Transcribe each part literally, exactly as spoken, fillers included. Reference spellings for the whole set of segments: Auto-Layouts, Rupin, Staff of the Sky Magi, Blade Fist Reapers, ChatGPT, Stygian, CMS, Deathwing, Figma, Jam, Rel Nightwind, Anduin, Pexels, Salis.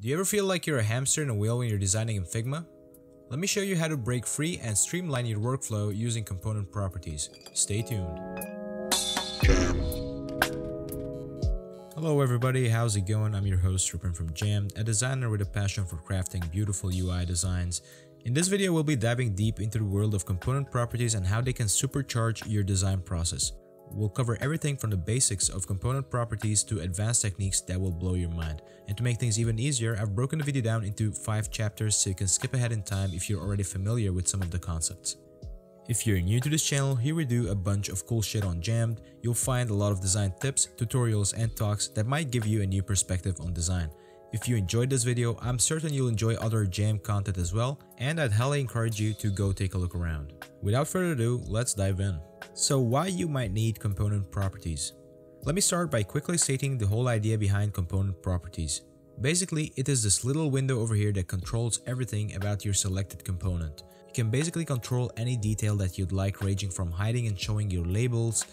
Do you ever feel like you're a hamster in a wheel when you're designing in Figma? Let me show you how to break free and streamline your workflow using component properties. Stay tuned. Hello everybody, how's it going? I'm your host Rupin from Jam, a designer with a passion for crafting beautiful U I designs. In this video, we'll be diving deep into the world of component properties and how they can supercharge your design process. We'll cover everything from the basics of component properties to advanced techniques that will blow your mind. And to make things even easier, I've broken the video down into five chapters so you can skip ahead in time if you're already familiar with some of the concepts. If you're new to this channel, here we do a bunch of cool shit on Jammed. You'll find a lot of design tips, tutorials and talks that might give you a new perspective on design. If you enjoyed this video, I'm certain you'll enjoy other Jam content as well, and I'd highly encourage you to go take a look around. Without further ado, let's dive in. So why you might need component properties? Let me start by quickly stating the whole idea behind component properties. Basically, it is this little window over here that controls everything about your selected component. You can basically control any detail that you'd like, ranging from hiding and showing your labels,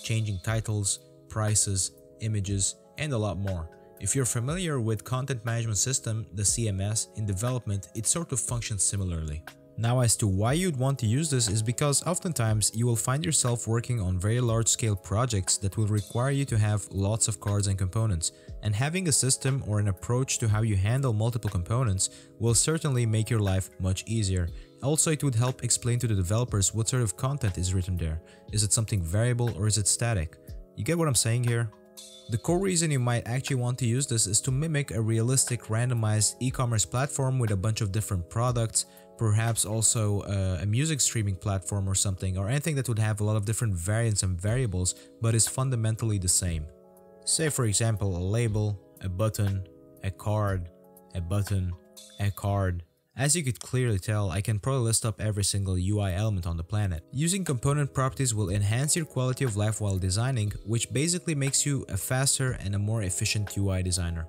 changing titles, prices, images, and a lot more. If you're familiar with content management system, the C M S, in development, it sort of functions similarly. Now as to why you'd want to use this is because oftentimes you will find yourself working on very large scale projects that will require you to have lots of cards and components, and having a system or an approach to how you handle multiple components will certainly make your life much easier. Also, it would help explain to the developers what sort of content is written there. Is it something variable or is it static? You get what I'm saying here? The core reason you might actually want to use this is to mimic a realistic randomized e-commerce platform with a bunch of different products, perhaps also uh, a music streaming platform or something, or anything that would have a lot of different variants and variables but is fundamentally the same. Say for example a label, a button, a card, a button, a card. As you could clearly tell, I can probably list up every single U I element on the planet. Using component properties will enhance your quality of life while designing, which basically makes you a faster and a more efficient U I designer.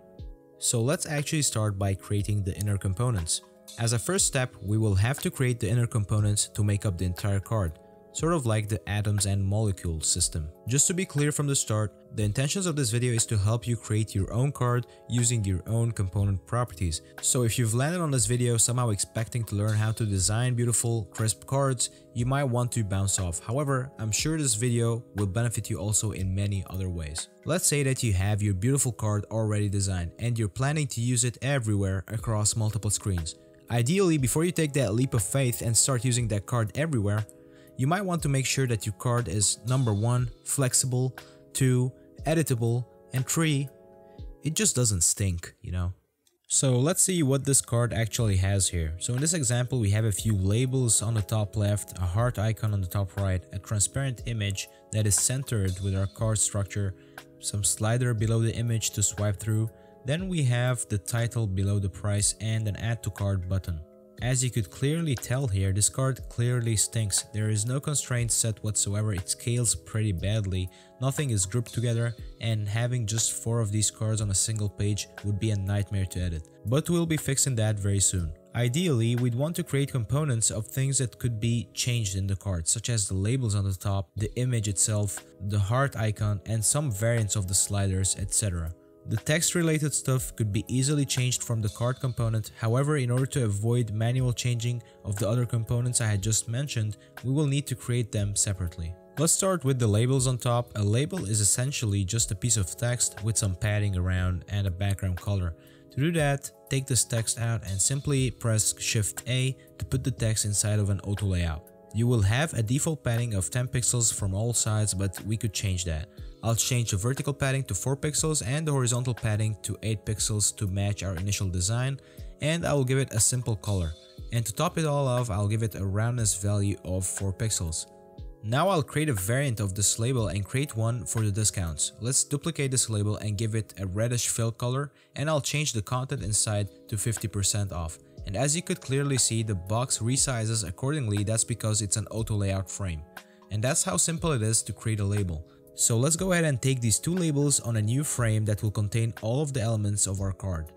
So let's actually start by creating the inner components. As a first step, we will have to create the inner components to make up the entire card, sort of like the atoms and molecules system. Just to be clear from the start, the intentions of this video is to help you create your own card using your own component properties. So if you've landed on this video somehow expecting to learn how to design beautiful, crisp cards, you might want to bounce off. However, I'm sure this video will benefit you also in many other ways. Let's say that you have your beautiful card already designed and you're planning to use it everywhere across multiple screens. Ideally, before you take that leap of faith and start using that card everywhere, you might want to make sure that your card is number one, flexible, two, editable, and three, it just doesn't stink, you know. So let's see what this card actually has here. So in this example, we have a few labels on the top left, a heart icon on the top right, a transparent image that is centered with our card structure, some slider below the image to swipe through, then we have the title below the price and an add to card button. As you could clearly tell here, this card clearly stinks. There is no constraint set whatsoever, it scales pretty badly, nothing is grouped together, and having just four of these cards on a single page would be a nightmare to edit. But we'll be fixing that very soon. Ideally, we'd want to create components of things that could be changed in the card, such as the labels on the top, the image itself, the heart icon, and some variants of the sliders, et cetera. The text-related stuff could be easily changed from the card component. However, in order to avoid manual changing of the other components I had just mentioned, we will need to create them separately. Let's start with the labels on top. A label is essentially just a piece of text with some padding around and a background color. To do that, take this text out and simply press Shift A to put the text inside of an auto layout. You will have a default padding of ten pixels from all sides, but we could change that. I'll change the vertical padding to four pixels and the horizontal padding to eight pixels to match our initial design, and I will give it a simple color. And to top it all off, I'll give it a roundness value of four pixels. Now I'll create a variant of this label and create one for the discounts. Let's duplicate this label and give it a reddish fill color, and I'll change the content inside to fifty percent off. And as you could clearly see, the box resizes accordingly. That's because it's an auto layout frame. And that's how simple it is to create a label. So let's go ahead and take these two labels on a new frame that will contain all of the elements of our card.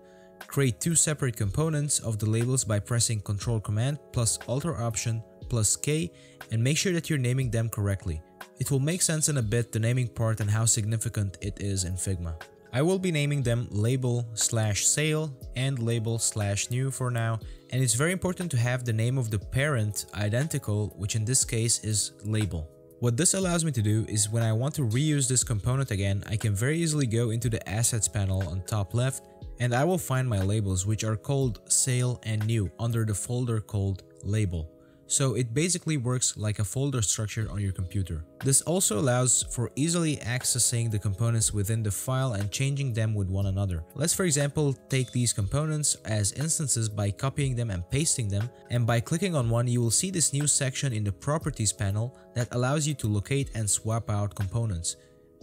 Create two separate components of the labels by pressing Ctrl Command plus Alt or Option plus K, and make sure that you're naming them correctly. It will make sense in a bit, the naming part and how significant it is in Figma. I will be naming them label slash sale and label slash new for now, and it's very important to have the name of the parent identical, which in this case is label. What this allows me to do is when I want to reuse this component again, I can very easily go into the assets panel on top left and I will find my labels, which are called sale and new under the folder called label. So it basically works like a folder structure on your computer. This also allows for easily accessing the components within the file and changing them with one another. Let's, for example, take these components as instances by copying them and pasting them, and by clicking on one you will see this new section in the properties panel that allows you to locate and swap out components.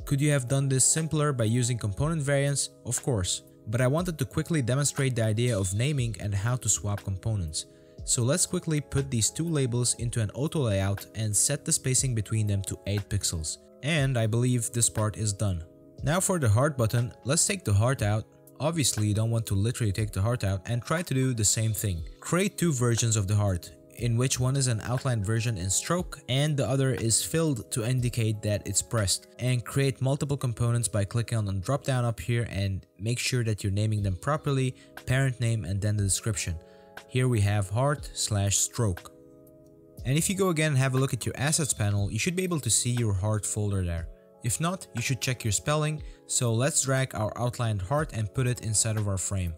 Could you have done this simpler by using component variants? Of course, but I wanted to quickly demonstrate the idea of naming and how to swap components. So let's quickly put these two labels into an auto layout and set the spacing between them to eight pixels. And I believe this part is done. Now for the heart button, let's take the heart out. Obviously you don't want to literally take the heart out, and try to do the same thing. Create two versions of the heart, in which one is an outlined version in stroke and the other is filled to indicate that it's pressed. And create multiple components by clicking on the drop down up here and make sure that you're naming them properly, parent name and then the description. Here we have heart slash stroke. And if you go again and have a look at your assets panel, you should be able to see your heart folder there. If not, you should check your spelling. So let's drag our outlined heart and put it inside of our frame.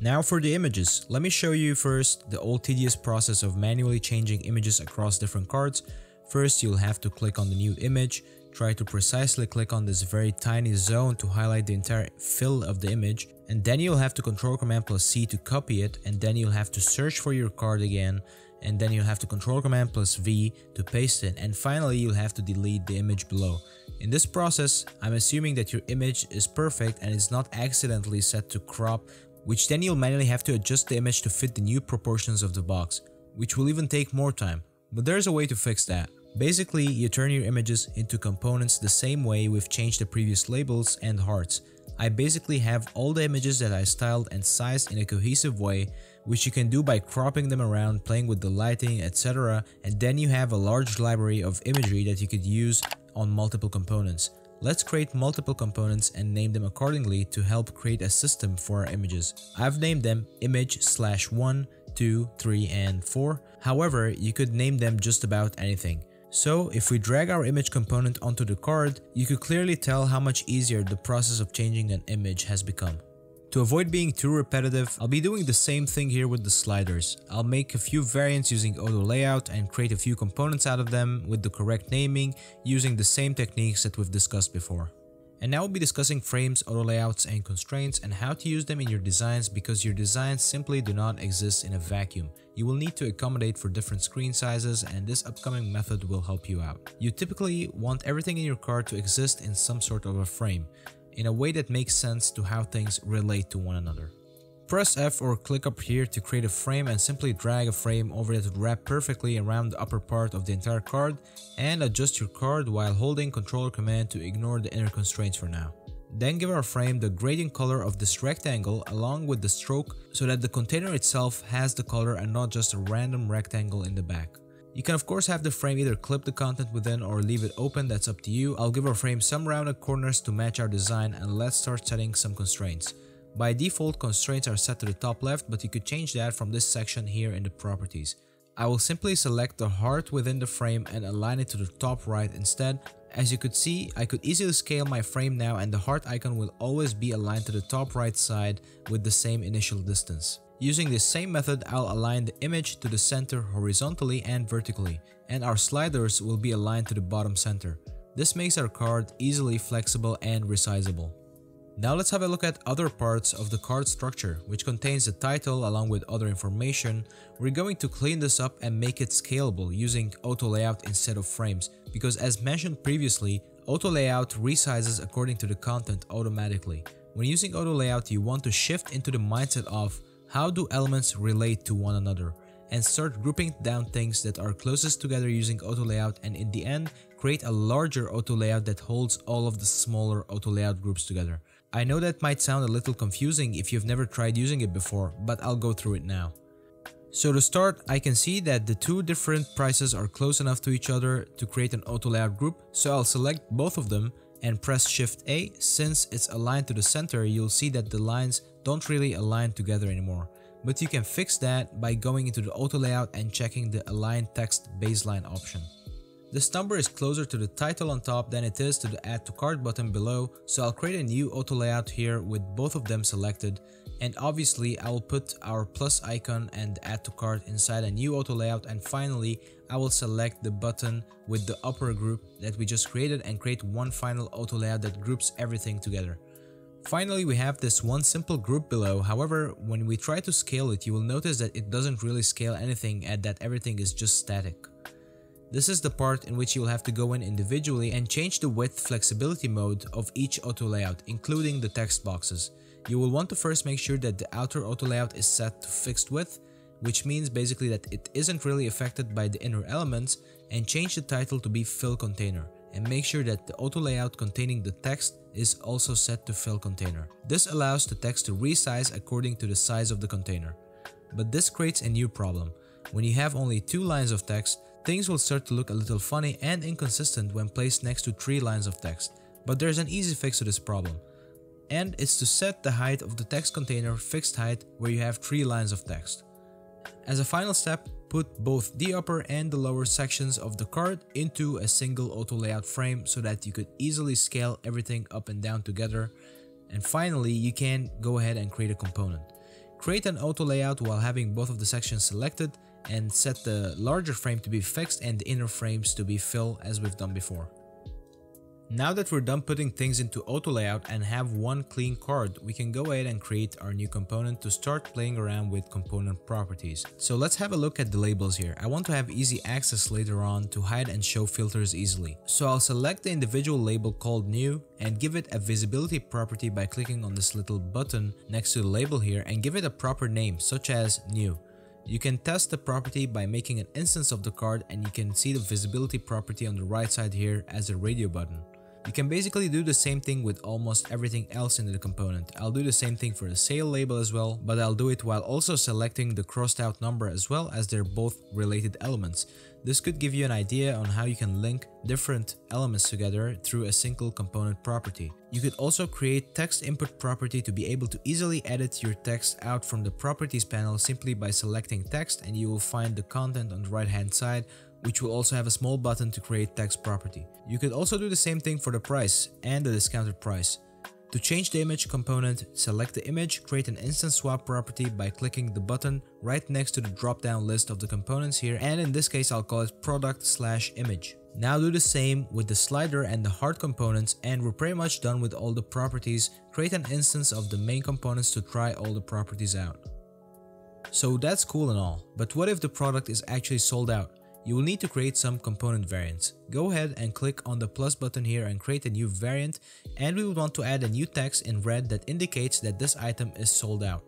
Now for the images, let me show you first the old tedious process of manually changing images across different cards. First, you'll have to click on the new image, try to precisely click on this very tiny zone to highlight the entire fill of the image, and then you'll have to Control Command plus C to copy it, and then you'll have to search for your card again, and then you'll have to Control Command plus V to paste it, and finally you'll have to delete the image below. In this process, I'm assuming that your image is perfect and it's not accidentally set to crop, which then you'll manually have to adjust the image to fit the new proportions of the box, which will even take more time. But there's a way to fix that. Basically, you turn your images into components the same way we've changed the previous labels and hearts. I basically have all the images that I styled and sized in a cohesive way, which you can do by cropping them around, playing with the lighting, et cetera. And then you have a large library of imagery that you could use on multiple components. Let's create multiple components and name them accordingly to help create a system for our images. I've named them image slash one, two, three, and four. However, you could name them just about anything. So if we drag our image component onto the card, you could clearly tell how much easier the process of changing an image has become. To avoid being too repetitive, I'll be doing the same thing here with the sliders. I'll make a few variants using auto layout and create a few components out of them with the correct naming using the same techniques that we've discussed before. And now we'll be discussing frames, auto layouts and constraints and how to use them in your designs, because your designs simply do not exist in a vacuum. You will need to accommodate for different screen sizes, and this upcoming method will help you out. You typically want everything in your card to exist in some sort of a frame, in a way that makes sense to how things relate to one another. Press F or click up here to create a frame and simply drag a frame over that would wrap perfectly around the upper part of the entire card, and adjust your card while holding Ctrl or Command to ignore the inner constraints for now. Then give our frame the gradient color of this rectangle along with the stroke so that the container itself has the color and not just a random rectangle in the back. You can of course have the frame either clip the content within or leave it open, that's up to you. I'll give our frame some rounded corners to match our design, and let's start setting some constraints. By default, constraints are set to the top left, but you could change that from this section here in the properties. I will simply select the heart within the frame and align it to the top right instead. As you could see, I could easily scale my frame now, and the heart icon will always be aligned to the top right side with the same initial distance. Using the same method, I'll align the image to the center horizontally and vertically, and our sliders will be aligned to the bottom center. This makes our card easily flexible and resizable. Now let's have a look at other parts of the card structure, which contains the title along with other information. We're going to clean this up and make it scalable using auto layout instead of frames, because as mentioned previously, auto layout resizes according to the content automatically. When using auto layout, you want to shift into the mindset of how do elements relate to one another, and start grouping down things that are closest together using auto layout, and in the end create a larger auto layout that holds all of the smaller auto layout groups together. I know that might sound a little confusing if you've never tried using it before, but I'll go through it now. So to start, I can see that the two different prices are close enough to each other to create an auto layout group, so I'll select both of them and press Shift A. Since it's aligned to the center, you'll see that the lines don't really align together anymore. But you can fix that by going into the auto layout and checking the align text baseline option. This number is closer to the title on top than it is to the add to cart button below, so I'll create a new auto layout here with both of them selected, and obviously I will put our plus icon and the add to cart inside a new auto layout, and finally I will select the button with the upper group that we just created and create one final auto layout that groups everything together. Finally, we have this one simple group below. However, when we try to scale it, you will notice that it doesn't really scale anything and that everything is just static. This is the part in which you will have to go in individually and change the width flexibility mode of each auto layout, including the text boxes. You will want to first make sure that the outer auto layout is set to fixed width, which means basically that it isn't really affected by the inner elements, and change the title to be fill container, and make sure that the auto layout containing the text is also set to fill container. This allows the text to resize according to the size of the container. But this creates a new problem. When you have only two lines of text, things will start to look a little funny and inconsistent when placed next to three lines of text. But there's an easy fix to this problem. And it's to set the height of the text container fixed height where you have three lines of text. As a final step, put both the upper and the lower sections of the card into a single auto layout frame so that you could easily scale everything up and down together. And finally, you can go ahead and create a component. Create an auto layout while having both of the sections selected and set the larger frame to be fixed and the inner frames to be fill as we've done before. Now that we're done putting things into auto layout and have one clean card, we can go ahead and create our new component to start playing around with component properties. So let's have a look at the labels here. I want to have easy access later on to hide and show filters easily. So I'll select the individual label called new and give it a visibility property by clicking on this little button next to the label here and give it a proper name such as new. You can test the property by making an instance of the card, and you can see the visibility property on the right side here as a radio button. You can basically do the same thing with almost everything else in the component. I'll do the same thing for the sale label as well, but I'll do it while also selecting the crossed out number as well, as they're both related elements. This could give you an idea on how you can link different elements together through a single component property. You could also create text input property to be able to easily edit your text out from the properties panel simply by selecting text, and you will find the content on the right hand side, which will also have a small button to create text property. You could also do the same thing for the price and the discounted price. To change the image component, select the image, create an instance swap property by clicking the button right next to the drop-down list of the components here, and in this case I'll call it product slash image. Now do the same with the slider and the hard components, and we're pretty much done with all the properties. Create an instance of the main components to try all the properties out. So that's cool and all, but what if the product is actually sold out? You will need to create some component variants. Go ahead and click on the plus button here and create a new variant, and we would want to add a new text in red that indicates that this item is sold out,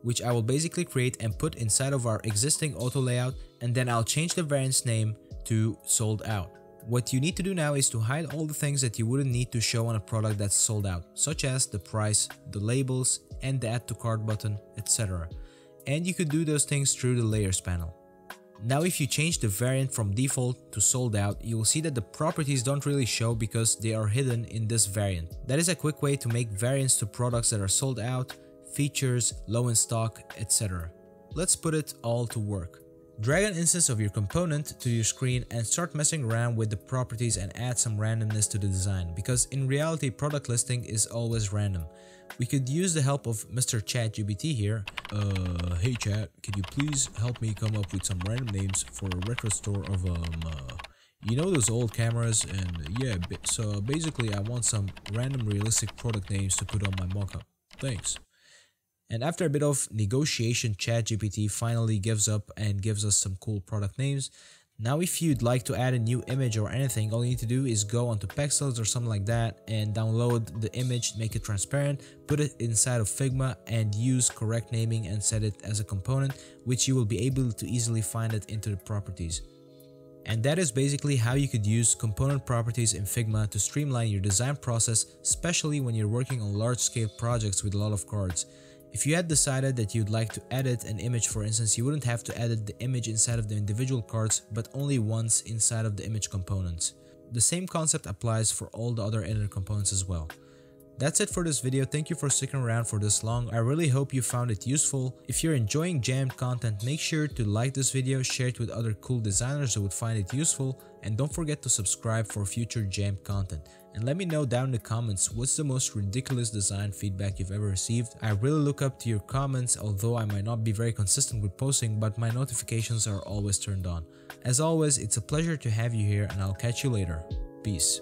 which I will basically create and put inside of our existing auto layout, and then I'll change the variant's name to sold out. What you need to do now is to hide all the things that you wouldn't need to show on a product that's sold out, such as the price, the labels, and the add to cart button, et cetera. And you could do those things through the layers panel. Now if you change the variant from default to sold out, you will see that the properties don't really show because they are hidden in this variant. That is a quick way to make variants to products that are sold out, features, low in stock, et cetera. Let's put it all to work. Drag an instance of your component to your screen and start messing around with the properties and add some randomness to the design, because in reality product listing is always random. We could use the help of Mister ChatGPT here. Uh, hey chat, can you please help me come up with some random names for a record store of, um, uh, you know those old cameras? And yeah, so basically I want some random realistic product names to put on my mockup. Thanks. And after a bit of negotiation, ChatGPT finally gives up and gives us some cool product names. Now if you'd like to add a new image or anything, all you need to do is go onto Pexels or something like that and download the image, make it transparent, put it inside of Figma and use correct naming and set it as a component, which you will be able to easily find it into the properties. And that is basically how you could use component properties in Figma to streamline your design process, especially when you're working on large-scale projects with a lot of cards. If you had decided that you'd like to edit an image, for instance, you wouldn't have to edit the image inside of the individual cards, but only once inside of the image components. The same concept applies for all the other editor components as well. That's it for this video. Thank you for sticking around for this long. I really hope you found it useful. If you're enjoying Jam content, make sure to like this video, share it with other cool designers who would find it useful, and don't forget to subscribe for future Jam content. And let me know down in the comments what's the most ridiculous design feedback you've ever received. I really look up to your comments, although I might not be very consistent with posting, but my notifications are always turned on. As always, it's a pleasure to have you here, and I'll catch you later. Peace.